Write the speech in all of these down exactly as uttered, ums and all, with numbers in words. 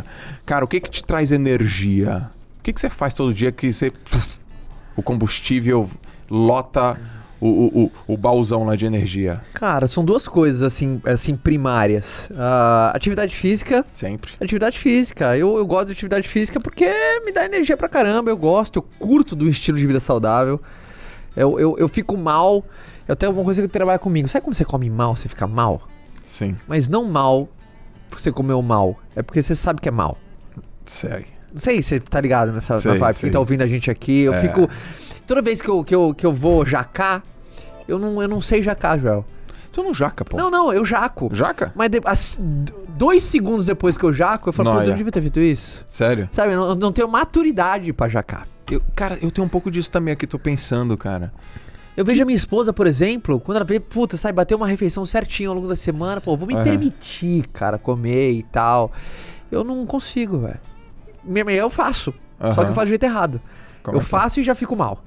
dia. Cara, o que que te traz energia? O que que você faz todo dia que você... O combustível lota o, o, o, o baúzão lá de energia? Cara, são duas coisas assim, assim primárias. Uh, atividade física. Sempre. Atividade física. Eu, eu gosto de atividade física porque me dá energia pra caramba. Eu gosto, eu curto do estilo de vida saudável. Eu, eu, eu fico mal. Eu tenho alguma coisa que trabalha comigo. Sabe como você come mal, você fica mal? Sim. Mas não mal porque você comeu mal. É porque você sabe que é mal. Sei. Não sei se você tá ligado nessa sei, vibe. Sei. Quem tá ouvindo a gente aqui, eu é. fico... Toda vez que eu, que eu, que eu vou jacar, eu não, eu não sei jacar, Joel. Tu não jaca, pô. Não, não, eu jaco. Jaca? Mas de, as, dois segundos depois que eu jaco, eu falo, pô, eu não devia ter feito isso. Sério? Sabe, eu não, eu não tenho maturidade pra jacar. Eu, cara, eu tenho um pouco disso também aqui, tô pensando, cara. Eu vejo a minha esposa, por exemplo, quando ela vê, puta, sabe, bateu uma refeição certinho ao longo da semana, pô, vou me uhum. permitir, cara, comer e tal. Eu não consigo, velho. Eu faço, uhum. só que eu faço do jeito errado. Como eu é faço que? E já fico mal.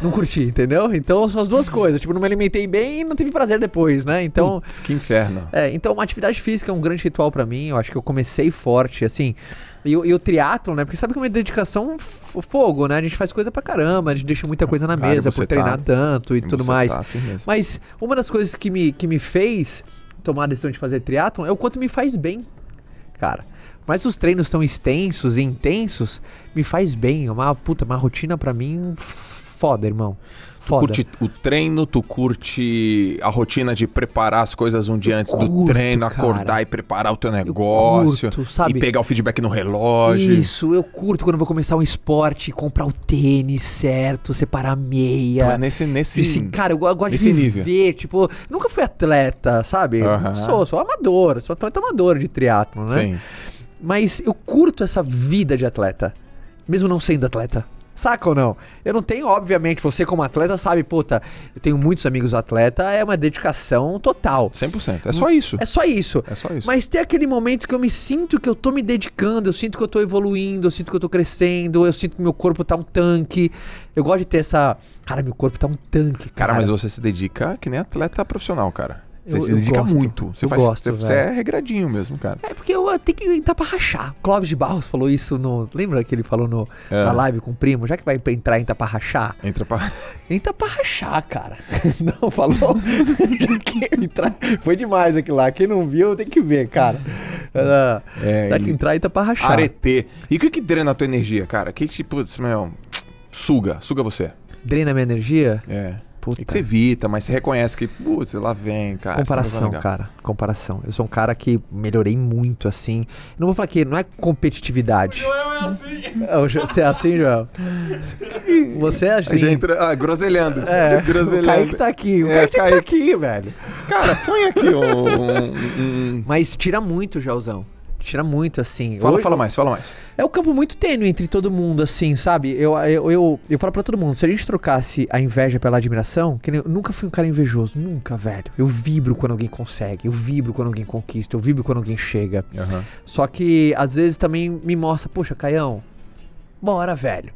Não curti, entendeu? Então são as duas coisas. Tipo, não me alimentei bem e não tive prazer depois, né? Então... Putz, que inferno. É, então uma atividade física é um grande ritual pra mim. Eu acho que eu comecei forte, assim. E, e o triatlon, né? Porque sabe que é uma dedicação fogo, né? A gente faz coisa pra caramba. A gente deixa muita coisa na Cara, mesa por treinar tá... tanto e, e tudo mais. Tá, Mas uma das coisas que me, que me fez tomar a decisão de fazer triatlon é o quanto me faz bem, cara. Mas os treinos tão extensos e intensos, me faz bem. Uma puta, uma rotina pra mim foda, irmão. Foda. Tu curte o treino, tu curte a rotina de preparar as coisas um dia eu antes curto, do treino, acordar cara. E preparar o teu negócio. Eu curto, sabe? E pegar o feedback no relógio. Isso, eu curto quando eu vou começar um esporte, comprar o tênis, certo? Separar a meia. Então é nesse, nesse Esse, cara, eu gosto de viver, nível. Tipo, nunca fui atleta, sabe? Uhum. Sou, sou amador, sou atleta amador de triatlon, né? Sim. Mas eu curto essa vida de atleta, mesmo não sendo atleta. Saca ou não? Eu não tenho, obviamente, você como atleta sabe, puta, eu tenho muitos amigos atleta, é uma dedicação total. cem por cento, é só isso. É só isso. É só isso. Mas tem aquele momento que eu me sinto que eu tô me dedicando, eu sinto que eu tô evoluindo, eu sinto que eu tô crescendo, eu sinto que meu corpo tá um tanque. Eu gosto de ter essa... Cara, meu corpo tá um tanque, cara. Cara, mas você se dedica que nem atleta profissional, cara. Você eu, se dedica gosto, muito. Você, faz, gosto, você é regradinho mesmo, cara. É porque eu, eu tenho que entrar pra rachar. Clóvis de Barros falou isso no... Lembra que ele falou no, é. na live com o primo? Já que vai entrar, entra pra rachar. Entra pra... Entra pra rachar, cara. Não, falou? Já que entrar... Foi demais aquilo lá. Quem não viu, tem que ver, cara. É, já que entrar, entra pra rachar. Aretê. E o que que drena a tua energia, cara? Que tipo... Meu, suga. Suga você. Drena a minha energia? É. Puta. E que você evita, mas você reconhece que, putz, lá vem, cara. Comparação, cara. Comparação. Eu sou um cara que melhorei muito, assim. Não vou falar que não é competitividade. O Joel é assim. Você é assim, Joel? Você é assim. Já entra, ah, groselhando. É, groselhando. O Kaique tá aqui. O é, Kaique tá aqui, velho. Cara, põe aqui um... um... Mas tira muito, Joelzão. Tira muito, assim. Fala, eu, fala mais, fala mais. É um campo muito tênue entre todo mundo, assim, sabe? Eu, eu, eu, eu falo pra todo mundo, se a gente trocasse a inveja pela admiração, que eu nunca fui um cara invejoso, nunca, velho. Eu vibro quando alguém consegue, eu vibro quando alguém conquista, eu vibro quando alguém chega. Uhum. Só que, às vezes, também me mostra, poxa, Caião, bora, velho.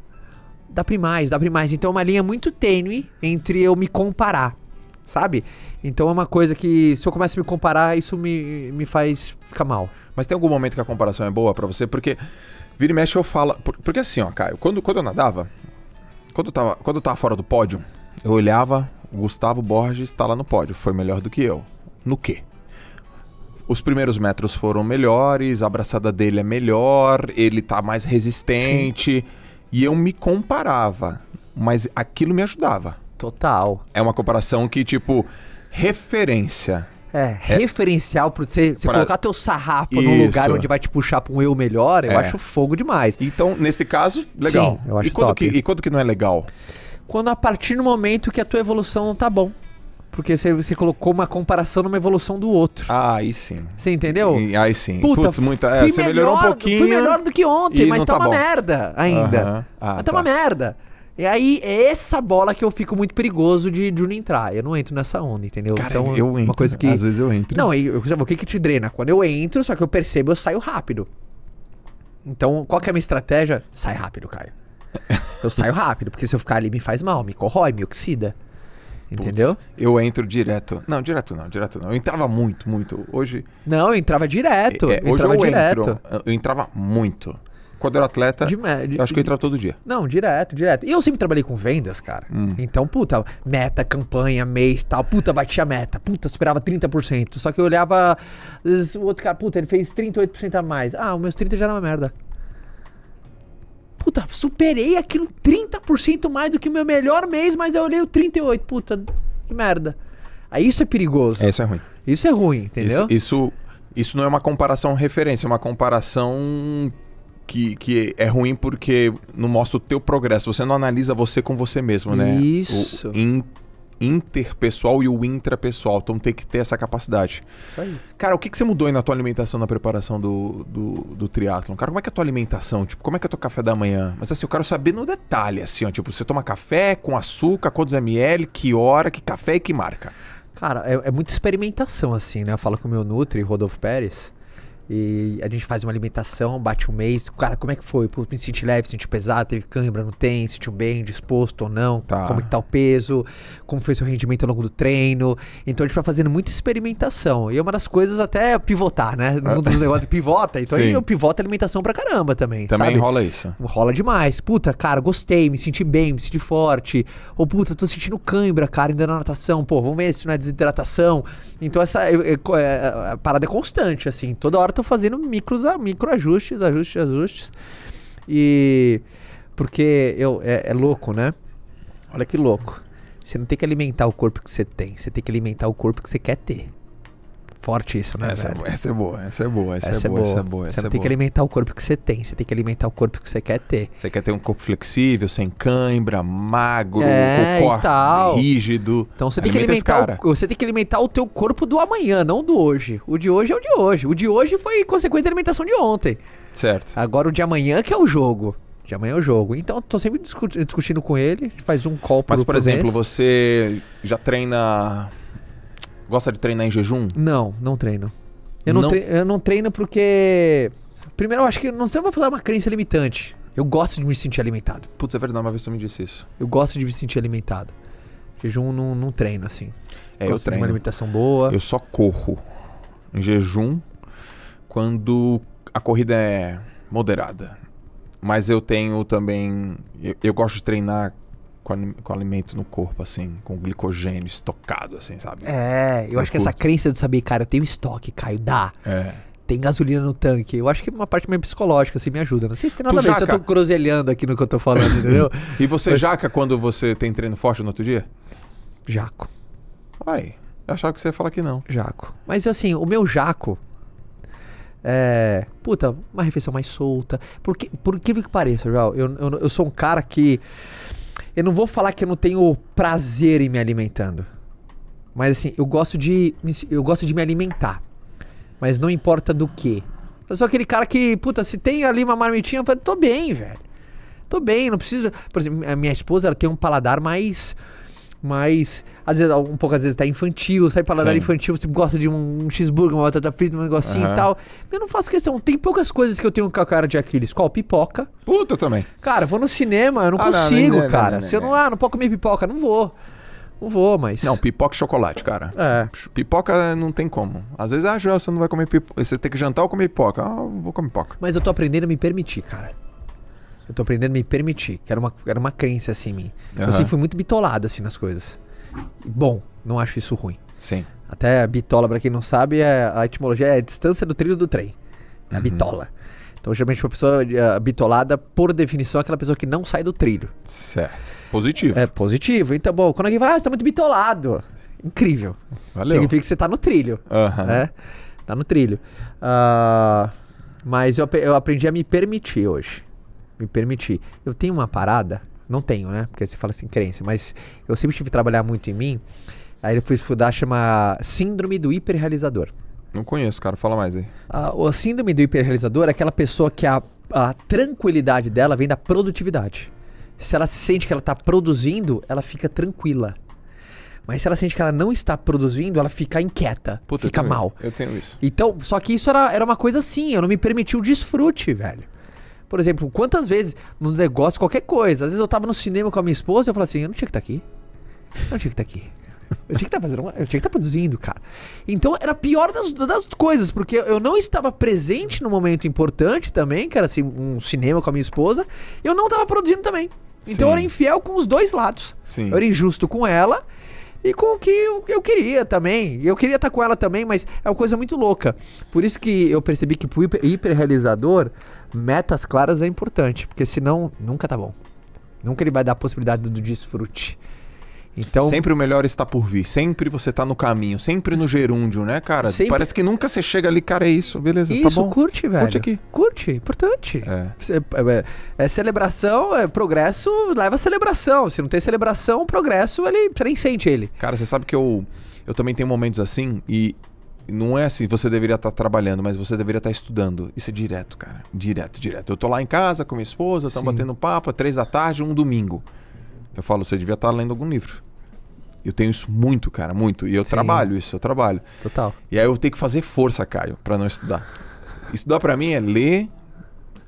Dá pra ir mais, dá pra ir mais. Então é uma linha muito tênue entre eu me comparar, sabe? Então é uma coisa que, se eu começo a me comparar, isso me, me faz ficar mal. Mas tem algum momento que a comparação é boa pra você? Porque vira e mexe eu falo... Porque assim, ó, Caio, quando, quando eu nadava, quando eu, tava, quando eu tava fora do pódio, eu olhava, o Gustavo Borges tá lá no pódio, foi melhor do que eu. No quê? Os primeiros metros foram melhores, a abraçada dele é melhor, ele tá mais resistente. Sim. E eu me comparava, mas aquilo me ajudava. Total. É uma comparação que, tipo... Referência. É, é, referencial pra você, você pra... colocar teu sarrafo Isso. num lugar onde vai te puxar pra um eu melhor, eu é. acho fogo demais. Então, nesse caso, legal. Sim, eu acho e quando top. Que, e quando que não é legal? Quando a partir do momento que a tua evolução não tá bom. Porque você, você colocou uma comparação numa evolução do outro. Ah, aí sim. Você entendeu? E, aí sim. Puta, Putz, muita, é, você melhorou melhor, um pouquinho. Fui melhor do que ontem, mas tá, tá uma bom. merda ainda. Uhum. Ah, mas tá, tá uma merda. E aí, é essa bola que eu fico muito perigoso de, de não entrar. Eu não entro nessa onda, entendeu? Cara, então, eu uma entro. Coisa que... Às vezes eu entro. Não, eu, eu, o que que te drena? Quando eu entro, só que eu percebo, eu saio rápido. Então, qual que é a minha estratégia? Sai rápido, Caio. Eu saio rápido, porque se eu ficar ali me faz mal, me corrói, me oxida. entendeu? Puts, eu entro direto. Não, direto não, direto não. Eu entrava muito, muito. Hoje... Não, eu entrava direto. É, hoje entrava eu direto. entro. Eu entrava muito. Quando eu era atleta, de, de, acho que eu entrava todo dia. Não, direto, direto. E eu sempre trabalhei com vendas, cara. Hum. Então, puta, meta, campanha, mês, tal. Puta, batia a meta. Puta, superava trinta por cento. Só que eu olhava... O outro cara, puta, ele fez trinta e oito por cento a mais. Ah, os meus trinta por cento já era uma merda. Puta, superei aquilo trinta por cento mais do que o meu melhor mês, mas eu olhei o trinta e oito por cento. Puta, que merda. Aí isso é perigoso. É, isso é ruim. Isso é ruim, entendeu? Isso, isso, isso não é uma comparação referência, é uma comparação... Que, que é ruim porque não mostra o teu progresso. Você não analisa você com você mesmo, né? Isso. O in, interpessoal e o intrapessoal. Então tem que ter essa capacidade. Isso aí. Cara, o que, que você mudou aí na tua alimentação, na preparação do, do, do triatlon? Cara, como é que é a tua alimentação? Tipo, como é que é o teu café da manhã? Mas assim, eu quero saber no detalhe, assim, ó. Tipo, você toma café com açúcar, quantos ml, que hora, que café e que marca? Cara, é, é muita experimentação, assim, né? Eu falo com o meu Nutri, Rodolfo Pérez. E a gente faz uma alimentação, bate um mês. Cara, como é que foi? Pô, me senti leve, senti pesado, teve cãibra, não tem, sentiu bem, disposto ou não, tá. Como que tá o peso, como foi seu rendimento ao longo do treino. Então a gente vai fazendo muita experimentação. E uma das coisas até é pivotar, né? No mundo dos negócios pivota. Então aí eu pivoto a alimentação pra caramba também. Também sabe? Rola isso. Rola demais. Puta, cara, gostei, me senti bem, me senti forte. Ou puta, tô sentindo cãibra, cara, ainda na natação. Pô, vamos ver se não é desidratação. Então essa é, é, é, a parada é constante, assim, toda hora. Tô fazendo micros, micro ajustes, ajustes, ajustes. E... Porque eu, é, é louco, né? Olha que louco. Você não tem que alimentar o corpo que você tem. Você tem que alimentar o corpo que você quer ter. Forte isso, né? Essa, essa é boa, essa é boa, essa, essa é boa, boa, essa é boa. Você não é tem boa. que alimentar o corpo que você tem. Você tem que alimentar o corpo que você quer ter. Você quer ter um corpo flexível, sem cãibra, magro, é, com corpo rígido. Então você tem, que alimentar o, você tem que alimentar o teu corpo do amanhã, não do hoje. O de hoje é o de hoje. O de hoje foi consequência da alimentação de ontem. Certo. Agora o de amanhã que é o jogo. De amanhã é o jogo. Então eu tô sempre discutindo, discutindo com ele. A gente faz um call por Mas, por exemplo, mês. Você já treina... Gosta de treinar em jejum? Não, não treino. Eu não, não? Treino, eu não treino porque... Primeiro, eu acho que... Não sei, eu vou falar uma crença limitante. Eu gosto de me sentir alimentado. Putz, é verdade, uma vez você me disse isso. Eu gosto de me sentir alimentado. Jejum, não, não treino, assim. É, gosto eu treino. de uma alimentação boa. Eu só corro em jejum quando a corrida é moderada. Mas eu tenho também... Eu, eu gosto de treinar... com alimento no corpo, assim, com glicogênio estocado, assim, sabe? É, eu, eu acho curto. que essa crença de saber, cara, eu tenho estoque, Caio, dá. É. Tem gasolina no tanque. Eu acho que uma parte meio psicológica, assim, me ajuda. Não sei se tem nada tu a ver, jaca... se eu tô groselhando aqui no que eu tô falando, entendeu? E você Mas... jaca quando você tem treino forte no outro dia? Jaco. Ai, eu achava que você ia falar que não. Jaco. Mas, assim, o meu jaco... É... Puta, uma refeição mais solta. Por que, por que que pareça, Joel? Eu, eu, eu sou um cara que... Eu não vou falar que eu não tenho prazer em me alimentando. Mas assim, eu gosto de, eu gosto de me alimentar. Mas não importa do que. Eu sou aquele cara que, puta, se tem ali uma marmitinha, eu falo, tô bem, velho. Tô bem, não preciso... Por exemplo, a minha esposa, ela tem um paladar mais... mais às vezes, um pouco às vezes tá infantil, sai paladar Sim. infantil, você gosta de um cheeseburger, uma batata frita, um negocinho uhum. e tal. Eu não faço questão, tem poucas coisas que eu tenho com a cara de Aquiles. Qual? Pipoca. Puta também. Cara, vou no cinema, eu não ah, consigo, não, não, cara. Não, não, não, Se eu não, ah, não posso comer pipoca, não vou. Não vou, mas... Não, pipoca e chocolate, cara. É. Pipoca não tem como. Às vezes, ah, Joel, você não vai comer pipoca, você tem que jantar ou comer pipoca. Ah, vou comer pipoca. Mas eu tô aprendendo a me permitir, cara. Eu tô aprendendo a me permitir, que era uma, era uma crença assim em mim. Uhum. Eu sempre fui muito bitolado assim nas coisas. Bom, não acho isso ruim. Sim. Até a bitola, pra quem não sabe, é, a etimologia é a distância do trilho do trem. É a uhum. bitola. Então, geralmente, uma pessoa uh, bitolada, por definição, é aquela pessoa que não sai do trilho. Certo. Positivo. É, positivo. Então, bom, quando alguém fala, ah, você tá muito bitolado. Incrível. Valeu. Significa que você tá no trilho. Uhum. Né? Tá no trilho. Uh, mas eu, eu aprendi a me permitir hoje. Me permitir. Eu tenho uma parada, não tenho, né? Porque você fala assim, crença, mas eu sempre tive que trabalhar muito em mim. Aí eu fui estudar, chama Síndrome do Hiperrealizador. Não conheço, cara, fala mais aí. A, a Síndrome do Hiperrealizador é aquela pessoa que a, a tranquilidade dela vem da produtividade. Se ela sente que ela está produzindo, ela fica tranquila. Mas se ela sente que ela não está produzindo, ela fica inquieta, Puta, fica eu tenho, mal. Eu tenho isso. Então, só que isso era, era uma coisa assim, eu não me permiti o desfrute, velho. Por exemplo, quantas vezes, num negócio, qualquer coisa. Às vezes eu tava no cinema com a minha esposa e eu falava assim, eu não tinha que estar aqui. Eu tinha que estar aqui. Eu tinha que estar fazendo uma, eu tinha que estar produzindo, cara. Então era a pior das, das coisas, porque eu não estava presente no momento importante também, que era assim, um cinema com a minha esposa. Eu não estava produzindo também. Então Sim. eu era infiel com os dois lados. Sim. Eu era injusto com ela e com o que eu, eu queria também. Eu queria estar com ela também, mas é uma coisa muito louca. Por isso que eu percebi que pro hiperrealizador, metas claras é importante, porque senão nunca tá bom. Nunca ele vai dar a possibilidade do desfrute. Então, sempre o melhor está por vir, sempre você está no caminho, sempre no gerúndio, né, cara? Sempre... Parece que nunca você chega ali, cara, é isso, beleza, isso, tá bom. Curte, velho. Curte aqui. Curte, importante. É, é, é celebração, é progresso, leva a celebração. Se não tem celebração, o progresso, ele, você nem sente ele. Cara, você sabe que eu, eu também tenho momentos assim, e não é assim, você deveria estar trabalhando, mas você deveria estar estudando. Isso é direto, cara, direto, direto. Eu tô lá em casa com minha esposa, estamos batendo papo, três da tarde, um domingo. Eu falo, você devia estar lendo algum livro. Eu tenho isso muito, cara, muito. E eu Sim. trabalho isso, eu trabalho. Total. E aí eu tenho que fazer força, Caio, pra não estudar. Estudar pra mim é ler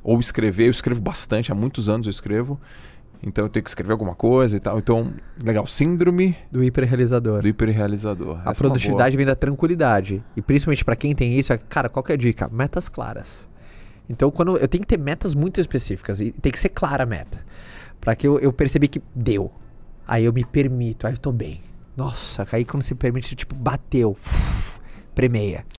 ou escrever. Eu escrevo bastante, há muitos anos eu escrevo. Então eu tenho que escrever alguma coisa e tal. Então, legal, síndrome... Do hiperrealizador. Do hiperrealizador. A produtividade vem da tranquilidade. E principalmente pra quem tem isso, é, cara, qual que é a dica? Metas claras. Então, quando eu tenho que ter metas muito específicas. E tem que ser clara a meta. Pra que eu, eu percebi que deu. Aí eu me permito, aí eu tô bem. Nossa, aí quando se permite, tipo, bateu. Premeia.